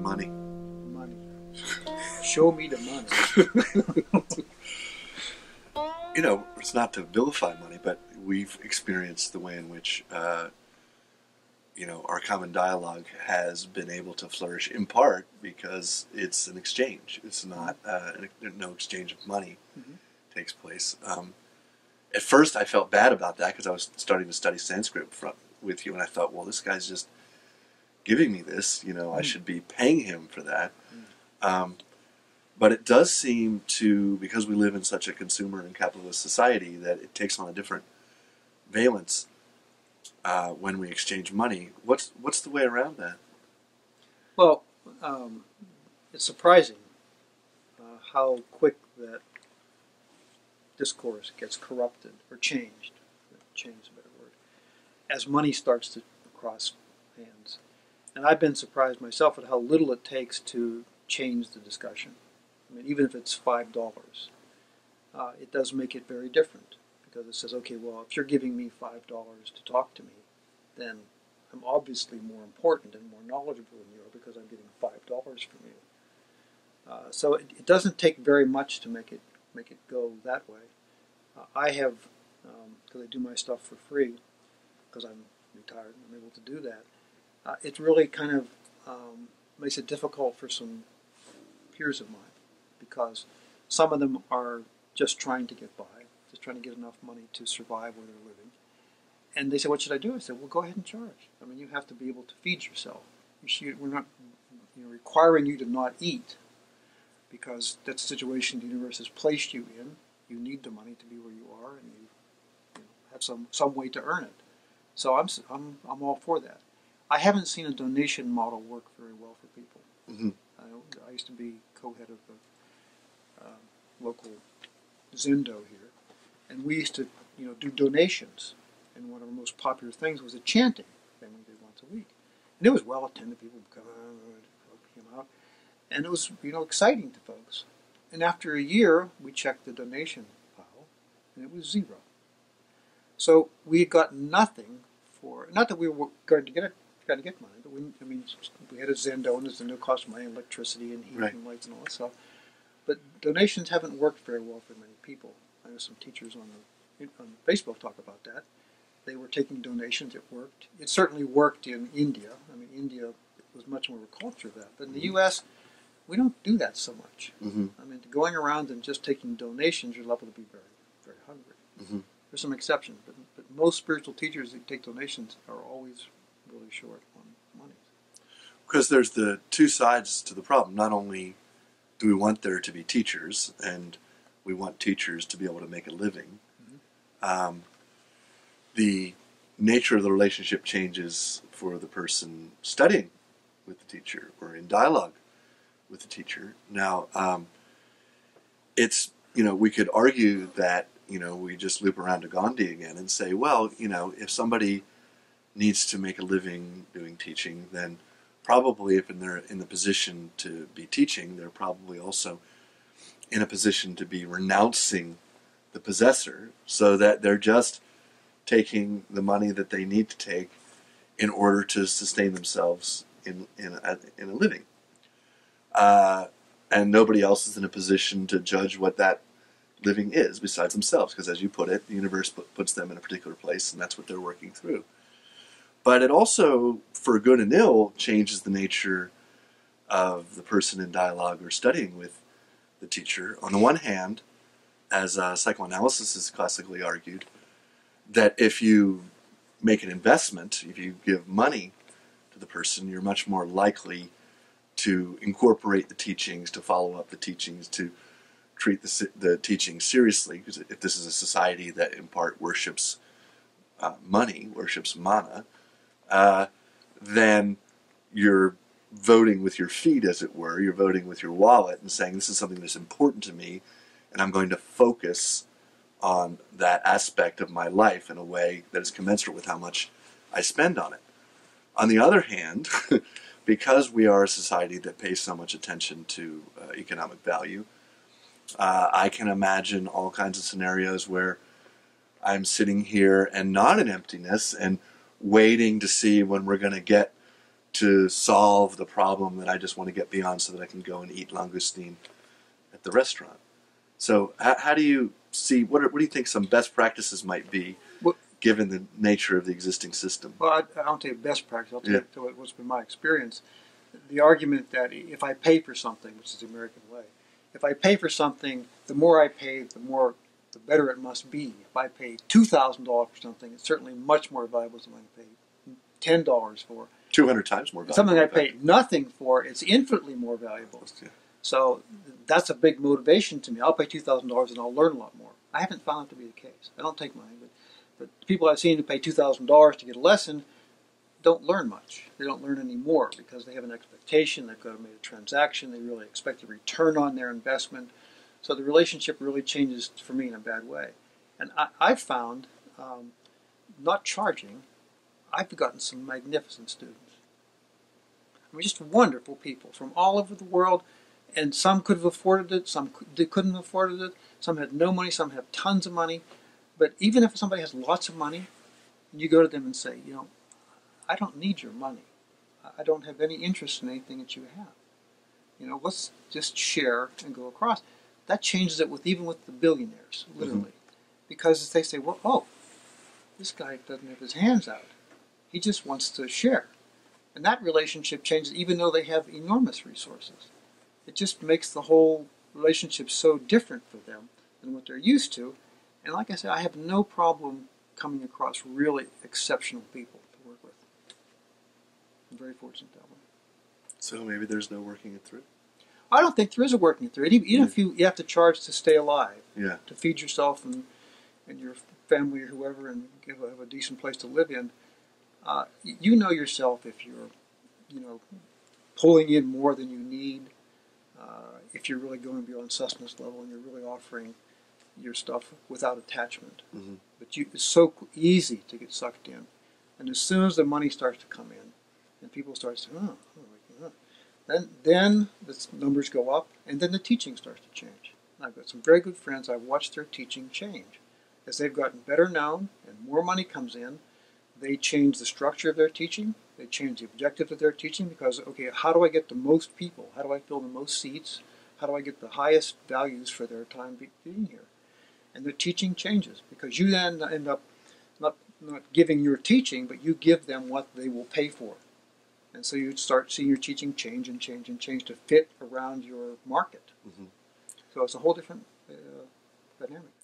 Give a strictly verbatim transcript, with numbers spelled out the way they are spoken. Money. Money. Show me the money. You know, it's not to vilify money, but we've experienced the way in which, uh, you know, our common dialogue has been able to flourish in part because it's an exchange. It's not, uh, no exchange of money mm-hmm. takes place. Um, at first I felt bad about that because I was starting to study Sanskrit from, with you, and I thought, well, this guy's just giving me this, you know, mm-hmm. I should be paying him for that. Mm-hmm. um, But it does seem to, because we live in such a consumer and capitalist society, that it takes on a different valence uh, when we exchange money. What's what's the way around that? Well, um, it's surprising uh, how quick that discourse gets corrupted or changed. Change is a better word. As money starts to cross hands, and I've been surprised myself at how little it takes to change the discussion. I mean, even if it's five dollars, uh, it does make it very different, because it says, okay, well, if you're giving me five dollars to talk to me, then I'm obviously more important and more knowledgeable than you are because I'm getting five dollars from you. Uh, so it, it doesn't take very much to make it make it go that way. Uh, I have, because um, I do my stuff for free, because I'm retired and I'm able to do that. Uh, it really kind of um, makes it difficult for some peers of mine, because some of them are just trying to get by, just trying to get enough money to survive where they're living. And they say, what should I do? I said, well, go ahead and charge. I mean, you have to be able to feed yourself. You should, we're not you know, requiring you to not eat, because that's the situation the universe has placed you in. You need the money to be where you are, and you, you know, have some, some way to earn it. So I'm, I'm, I'm all for that. I haven't seen a donation model work very well for people. Mm-hmm. I, I used to be co-head of the Um, local Zendo here, and we used to, you know, do donations. And one of the most popular things was a chanting thing we did once a week, and it was well attended. People would come out, and it was, you know, exciting to folks. And after a year, we checked the donation pile, and it was zero. So we got nothing for. Not that we were going to get it, going to get money, but we, I mean, we had a Zendo, and the Zendo cost money, electricity, and heat, right, and lights, and all that stuff. But donations haven't worked very well for many people. I know some teachers on, the, on Facebook talk about that. They were taking donations, it worked. It certainly worked in India. I mean, India was much more of a culture of that. But in the U S, we don't do that so much. Mm-hmm. I mean, going around and just taking donations, you're liable to be very, very hungry. Mm-hmm. There's some exceptions, but, but most spiritual teachers that take donations are always really short on money. Because there's the two sides to the problem. Not only do we want there to be teachers, and we want teachers to be able to make a living. Mm-hmm. Um, the nature of the relationship changes for the person studying with the teacher or in dialogue with the teacher. Now, um, it's, you know, we could argue that, you know, we just loop around to Gandhi again and say, well, you know, if somebody needs to make a living doing teaching, then probably if in they're in the position to be teaching, they're probably also in a position to be renouncing the possessor, so that they're just taking the money that they need to take in order to sustain themselves in, in, a, in a living. Uh, and nobody else is in a position to judge what that living is besides themselves, because as you put it, the universe put, puts them in a particular place, and that's what they're working through. But it also, for good and ill, changes the nature of the person in dialogue or studying with the teacher. On the one hand, as uh, psychoanalysis is classically argued, that if you make an investment, if you give money to the person, you're much more likely to incorporate the teachings, to follow up the teachings, to treat the, the teachings seriously, because if this is a society that in part worships uh, money, worships mana, Uh, then you're voting with your feet, as it were. You're voting with your wallet and saying, this is something that's important to me, and I'm going to focus on that aspect of my life in a way that is commensurate with how much I spend on it. On the other hand, because we are a society that pays so much attention to uh, economic value, uh, I can imagine all kinds of scenarios where I'm sitting here and not in emptiness and waiting to see when we're going to get to solve the problem that I just want to get beyond so that I can go and eat langoustine at the restaurant. So how, how do you see, what, are, what do you think some best practices might be, well, given the nature of the existing system? Well, I, I don't take best practice, I'll take yeah. what's been my experience. The argument that if I pay for something, which is the American way, if I pay for something, the more I pay, the more, the better it must be. If I pay two thousand dollars for something, it's certainly much more valuable than I paid ten dollars for. two hundred times more valuable. Something I paid nothing for, it's infinitely more valuable. Yeah. So that's a big motivation to me. I'll pay two thousand dollars and I'll learn a lot more. I haven't found it to be the case. I don't take mine, but, but people I've seen who pay two thousand dollars to get a lesson don't learn much. They don't learn any more because they have an expectation. They've got to make a transaction. They really expect a return on their investment. So the relationship really changes for me in a bad way. And I, I've found um, not charging, I've gotten some magnificent students. I mean, just wonderful people from all over the world. And some could have afforded it, some couldn't have afforded it, some had no money, some have tons of money. But even if somebody has lots of money, you go to them and say, you know, I don't need your money. I don't have any interest in anything that you have. You know, let's just share and go across. That changes it with even with the billionaires, literally. Mm-hmm. Because they say, well, oh, this guy doesn't have his hands out. He just wants to share. And that relationship changes even though they have enormous resources. It just makes the whole relationship so different for them than what they're used to. And like I said, I have no problem coming across really exceptional people to work with. I'm very fortunate that way. So maybe there's no working it through? I don't think there is a working it through. Even yeah. if you, you have to charge to stay alive, yeah. to feed yourself and, and your family or whoever and give a, have a decent place to live in, uh, you know yourself if you're you know, pulling in more than you need, Uh, if you're really going beyond sustenance level and you're really offering your stuff without attachment. Mm-hmm. But you, it's so easy to get sucked in. And as soon as the money starts to come in and people start to say, oh, oh, oh. Then, then the numbers go up and then the teaching starts to change. And I've got some very good friends. I've watched their teaching change. As they've gotten better known and more money comes in, they change the structure of their teaching. They change the objective of their teaching because, okay, how do I get the most people? How do I fill the most seats? How do I get the highest values for their time being here? And their teaching changes because you then end up not, not giving your teaching, but you give them what they will pay for. And so you start seeing your teaching change and change and change to fit around your market. Mm-hmm. So it's a whole different uh, dynamic.